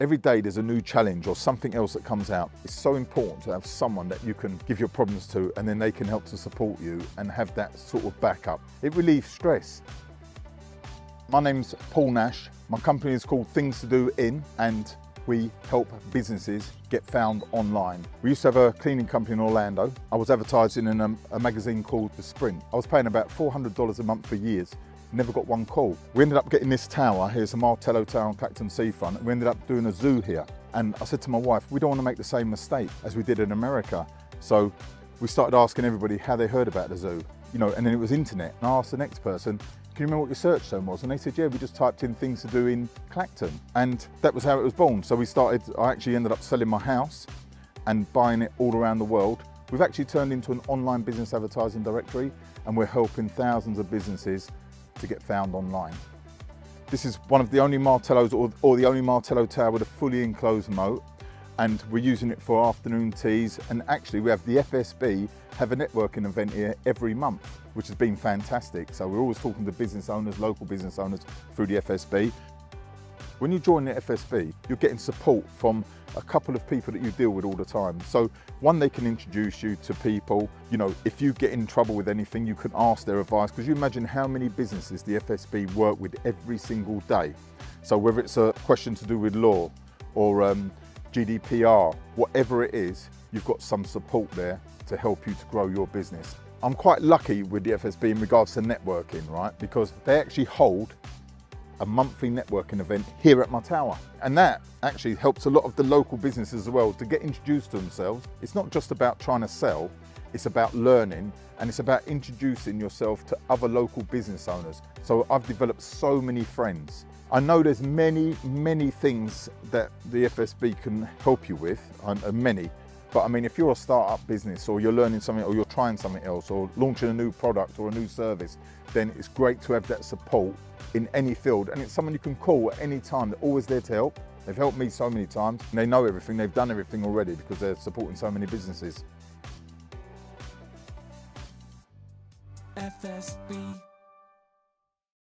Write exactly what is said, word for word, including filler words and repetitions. Every day there's a new challenge or something else that comes out. It's so important to have someone that you can give your problems to, and then they can help to support you and have that sort of backup. It relieves stress. My name's Paul Nash. My company is called Things To Do In, and we help businesses get found online. We used to have a cleaning company in Orlando. I was advertising in a, a magazine called The Sprint. I was paying about four hundred dollars a month for years. Never got one call. We ended up getting this tower. Here's the Martello Tower on Clacton Seafront. We ended up doing a zoo here. And I said to my wife, we don't want to make the same mistake as we did in America. So we started asking everybody how they heard about the zoo, you know, and then it was internet. And I asked the next person, can you remember what your search term was? And they said, yeah, we just typed in things to do in Clacton. And that was how it was born. So we started, I actually ended up selling my house and buying it all around the world. We've actually turned into an online business advertising directory, and we're helping thousands of businesses to get found online. This is one of the only Martellos or, or the only Martello Tower with a fully enclosed moat, and we're using it for afternoon teas, and actually we have the F S B have a networking event here every month, which has been fantastic. So we're always talking to business owners, local business owners through the F S B. When you join the F S B, you're getting support from a couple of people that you deal with all the time. So one, they can introduce you to people. You know, if you get in trouble with anything, you can ask their advice, because you imagine how many businesses the F S B work with every single day. So whether it's a question to do with law or um, G D P R, whatever it is, you've got some support there to help you to grow your business. I'm quite lucky with the F S B in regards to networking, right? Because they actually hold a monthly networking event here at my tower. And that actually helps a lot of the local businesses as well to get introduced to themselves. It's not just about trying to sell, it's about learning, and it's about introducing yourself to other local business owners. So I've developed so many friends. I know there's many, many things that the F S B can help you with, and many, but I mean, if you're a startup business or you're learning something or you're trying something else or launching a new product or a new service, then it's great to have that support in any field, and it's someone you can call at any time. They're always there to help. They've helped me so many times, and they know everything, they've done everything already because they're supporting so many businesses. F S B